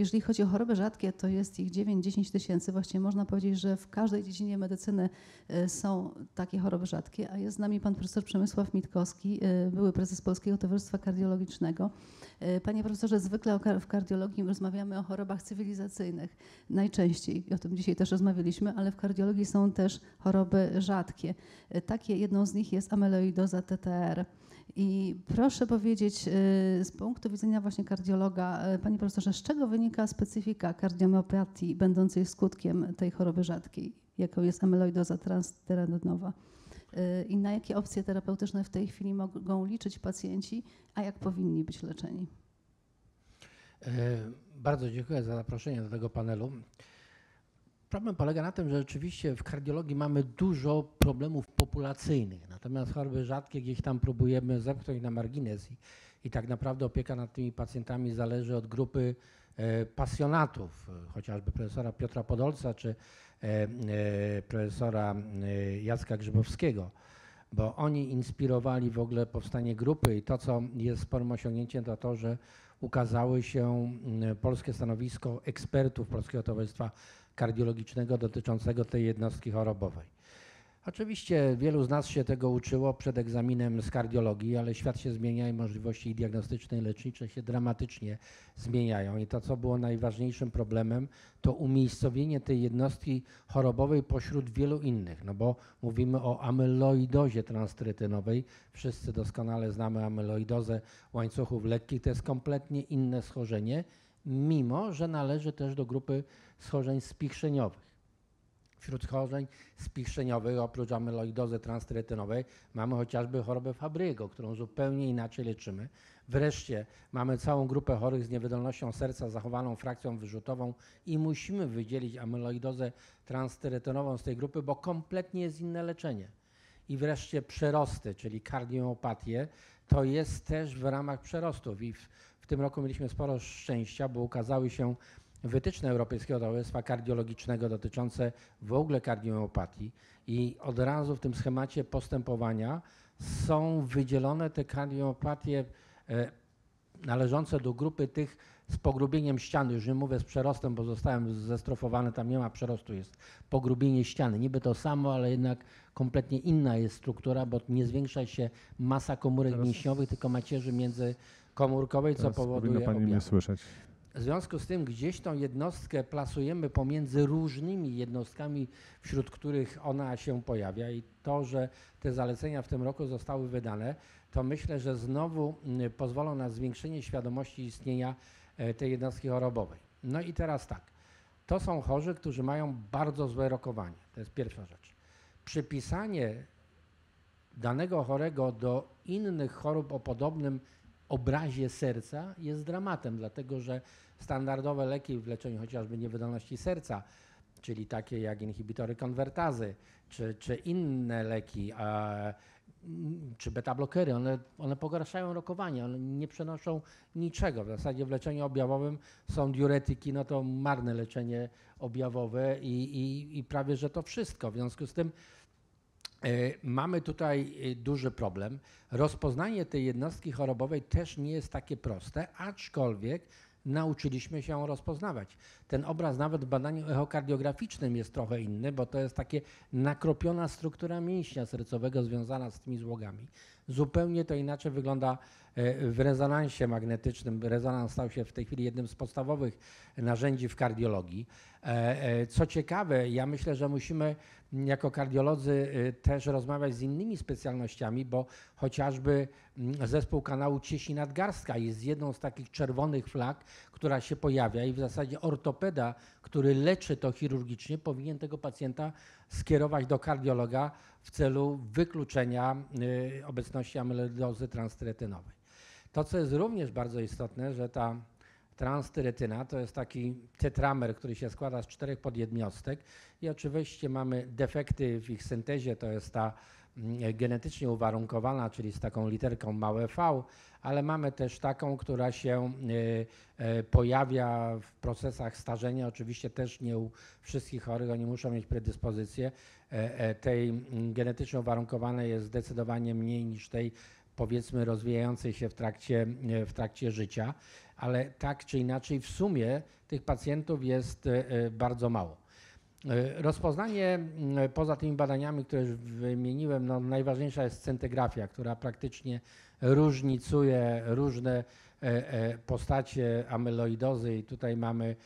Jeżeli chodzi o choroby rzadkie, to jest ich 9-10 tysięcy. Właściwie można powiedzieć, że w każdej dziedzinie medycyny są takie choroby rzadkie, a jest z nami pan profesor Przemysław Mitkowski, były prezes Polskiego Towarzystwa Kardiologicznego. Panie profesorze, zwykle w kardiologii rozmawiamy o chorobach cywilizacyjnych najczęściej i o tym dzisiaj też rozmawialiśmy, ale w kardiologii są też choroby rzadkie. Takie jedną z nich jest amyloidoza TTR. I proszę powiedzieć z punktu widzenia właśnie kardiologa, panie profesorze, z czego wynika specyfika kardiomyopatii będącej skutkiem tej choroby rzadkiej, jaką jest amyloidoza transtyretynowa? I na jakie opcje terapeutyczne w tej chwili mogą liczyć pacjenci, a jak powinni być leczeni? Bardzo dziękuję za zaproszenie do tego panelu. Problem polega na tym, że rzeczywiście w kardiologii mamy dużo problemów populacyjnych, natomiast choroby rzadkie gdzieś tam próbujemy zepchnąć na margines i tak naprawdę opieka nad tymi pacjentami zależy od grupy pasjonatów, chociażby profesora Piotra Podolca czy profesora Jacka Grzybowskiego, bo oni inspirowali w ogóle powstanie grupy i to, co jest sporym osiągnięciem, to to, że ukazały się polskie stanowisko ekspertów Polskiego Towarzystwa Kardiologicznego dotyczącego tej jednostki chorobowej. Oczywiście wielu z nas się tego uczyło przed egzaminem z kardiologii, ale świat się zmienia i możliwości diagnostyczne i lecznicze się dramatycznie zmieniają. I to, co było najważniejszym problemem, to umiejscowienie tej jednostki chorobowej pośród wielu innych, no bo mówimy o amyloidozie transtyretynowej. Wszyscy doskonale znamy amyloidozę łańcuchów lekkich. To jest kompletnie inne schorzenie, mimo że należy też do grupy schorzeń spichrzeniowych. Wśród schorzeń spichrzeniowych, oprócz amyloidozy transtyretynowej, mamy chociażby chorobę Fabriego, którą zupełnie inaczej leczymy. Wreszcie mamy całą grupę chorych z niewydolnością serca, zachowaną frakcją wyrzutową i musimy wydzielić amyloidozę transtyretynową z tej grupy, bo kompletnie jest inne leczenie. I wreszcie przerosty, czyli kardiomyopatie, to jest też w ramach przerostów. I w tym roku mieliśmy sporo szczęścia, bo ukazały się wytyczne Europejskiego Towarzystwa Kardiologicznego dotyczące w ogóle kardiomyopatii i od razu w tym schemacie postępowania są wydzielone te kardiomyopatie należące do grupy tych z pogrubieniem ściany, już nie mówię z przerostem, bo zostałem zestrofowany, tam nie ma przerostu, jest pogrubienie ściany. Niby to samo, ale jednak kompletnie inna jest struktura, bo nie zwiększa się masa komórek mięśniowych, tylko macierzy międzykomórkowej, co powoduje objawy. W związku z tym gdzieś tą jednostkę plasujemy pomiędzy różnymi jednostkami, wśród których ona się pojawia i to, że te zalecenia w tym roku zostały wydane, to myślę, że znowu pozwolą na zwiększenie świadomości istnienia tej jednostki chorobowej. No i teraz tak, to są chorzy, którzy mają bardzo złe rokowanie, to jest pierwsza rzecz. Przypisanie danego chorego do innych chorób o podobnym obrazie serca jest dramatem, dlatego że standardowe leki w leczeniu chociażby niewydolności serca, czyli takie jak inhibitory konwertazy, czy inne leki, czy betablokery, one pogarszają rokowanie, one nie przenoszą niczego. W zasadzie w leczeniu objawowym są diuretyki, no to marne leczenie objawowe i prawie że to wszystko. W związku z tym mamy tutaj duży problem. Rozpoznanie tej jednostki chorobowej też nie jest takie proste, aczkolwiek nauczyliśmy się ją rozpoznawać. Ten obraz nawet w badaniu echokardiograficznym jest trochę inny, bo to jest takie nakropiona struktura mięśnia sercowego związana z tymi złogami. Zupełnie to inaczej wygląda w rezonansie magnetycznym. Rezonans stał się w tej chwili jednym z podstawowych narzędzi w kardiologii. Co ciekawe, ja myślę, że musimy jako kardiolodzy też rozmawiać z innymi specjalnościami, bo chociażby zespół kanału cieśni nadgarstka jest jedną z takich czerwonych flag, która się pojawia i w zasadzie ortopeda, który leczy to chirurgicznie, powinien tego pacjenta skierować do kardiologa w celu wykluczenia obecności amyloidozy transtyretynowej. To, co jest również bardzo istotne, że ta transtyretyna to jest taki tetramer, który się składa z 4 podjednostek i oczywiście mamy defekty w ich syntezie, to jest ta genetycznie uwarunkowana, czyli z taką literką małe V, ale mamy też taką, która się pojawia w procesach starzenia. Oczywiście też nie u wszystkich chorych, oni muszą mieć predyspozycję. Tej genetycznie uwarunkowanej jest zdecydowanie mniej niż tej powiedzmy rozwijającej się w trakcie życia, ale tak czy inaczej w sumie tych pacjentów jest bardzo mało. Rozpoznanie, poza tymi badaniami, które już wymieniłem, no najważniejsza jest scintygrafia, która praktycznie różnicuje różne postacie amyloidozy i tutaj mamy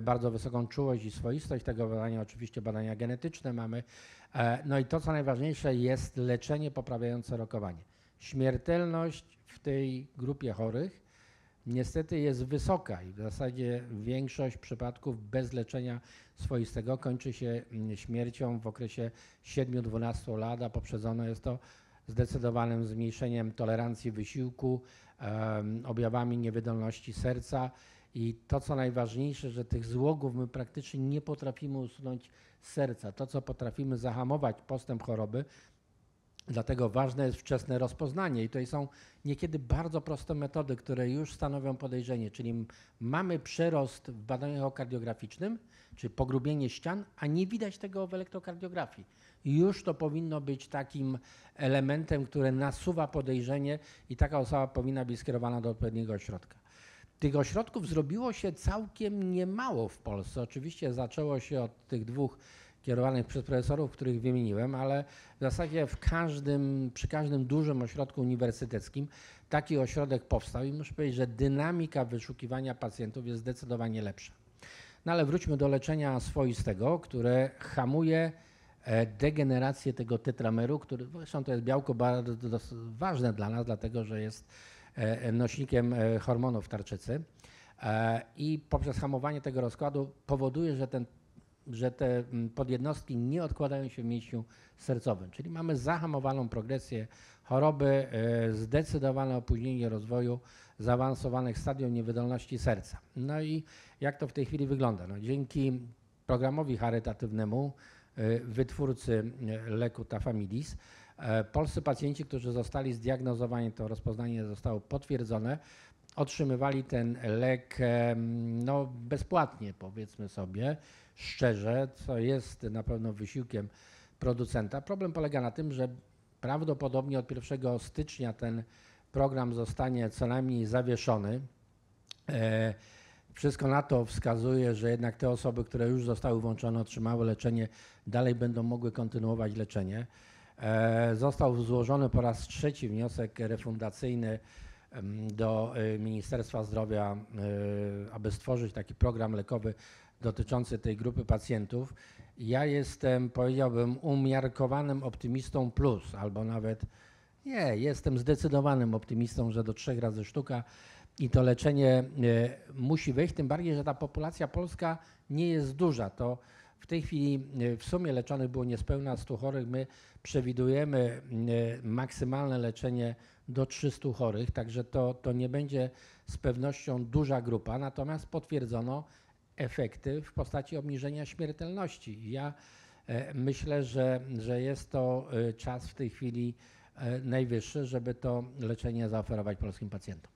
bardzo wysoką czułość i swoistość tego badania, oczywiście badania genetyczne mamy. No i to, co najważniejsze, jest leczenie poprawiające rokowanie. Śmiertelność w tej grupie chorych niestety jest wysoka i w zasadzie większość przypadków bez leczenia swoistego kończy się śmiercią w okresie 7-12 lat, a poprzedzone jest to zdecydowanym zmniejszeniem tolerancji wysiłku, objawami niewydolności serca. I to, co najważniejsze, że tych złogów my praktycznie nie potrafimy usunąć z serca. To, co potrafimy zahamować postęp choroby, dlatego ważne jest wczesne rozpoznanie. I tutaj są niekiedy bardzo proste metody, które już stanowią podejrzenie, czyli mamy przerost w badaniu echokardiograficznym, czyli pogrubienie ścian, a nie widać tego w elektrokardiografii. Już to powinno być takim elementem, który nasuwa podejrzenie i taka osoba powinna być skierowana do odpowiedniego ośrodka. Tych ośrodków zrobiło się całkiem niemało w Polsce. Oczywiście zaczęło się od tych dwóch kierowanych przez profesorów, których wymieniłem, ale w zasadzie przy każdym dużym ośrodku uniwersyteckim taki ośrodek powstał i muszę powiedzieć, że dynamika wyszukiwania pacjentów jest zdecydowanie lepsza. No ale wróćmy do leczenia swoistego, które hamuje degenerację tego tetrameru, który zresztą to jest białko bardzo ważne dla nas, dlatego że jest nośnikiem hormonów tarczycy i poprzez hamowanie tego rozkładu powoduje, że te podjednostki nie odkładają się w mięśniu sercowym. Czyli mamy zahamowaną progresję choroby, zdecydowane opóźnienie rozwoju zaawansowanych stadium niewydolności serca. No i jak to w tej chwili wygląda? No, dzięki programowi charytatywnemu wytwórcy leku Tafamidis polscy pacjenci, którzy zostali zdiagnozowani, to rozpoznanie zostało potwierdzone, otrzymywali ten lek no, bezpłatnie, powiedzmy sobie szczerze, co jest na pewno wysiłkiem producenta. Problem polega na tym, że prawdopodobnie od 1 stycznia ten program zostanie co najmniej zawieszony. Wszystko na to wskazuje, że jednak te osoby, które już zostały włączone, otrzymały leczenie, dalej będą mogły kontynuować leczenie. Został złożony po raz trzeci wniosek refundacyjny do Ministerstwa Zdrowia, aby stworzyć taki program lekowy dotyczący tej grupy pacjentów. Ja jestem, powiedziałbym, umiarkowanym optymistą plus, albo nawet nie, jestem zdecydowanym optymistą, że do 3 razy sztuka i to leczenie musi wejść, tym bardziej, że ta populacja polska nie jest duża. To w tej chwili w sumie leczonych było niespełna 100 chorych. My przewidujemy maksymalne leczenie do 300 chorych, także to nie będzie z pewnością duża grupa. Natomiast potwierdzono efekty w postaci obniżenia śmiertelności. Ja myślę, że jest to czas w tej chwili najwyższy, żeby to leczenie zaoferować polskim pacjentom.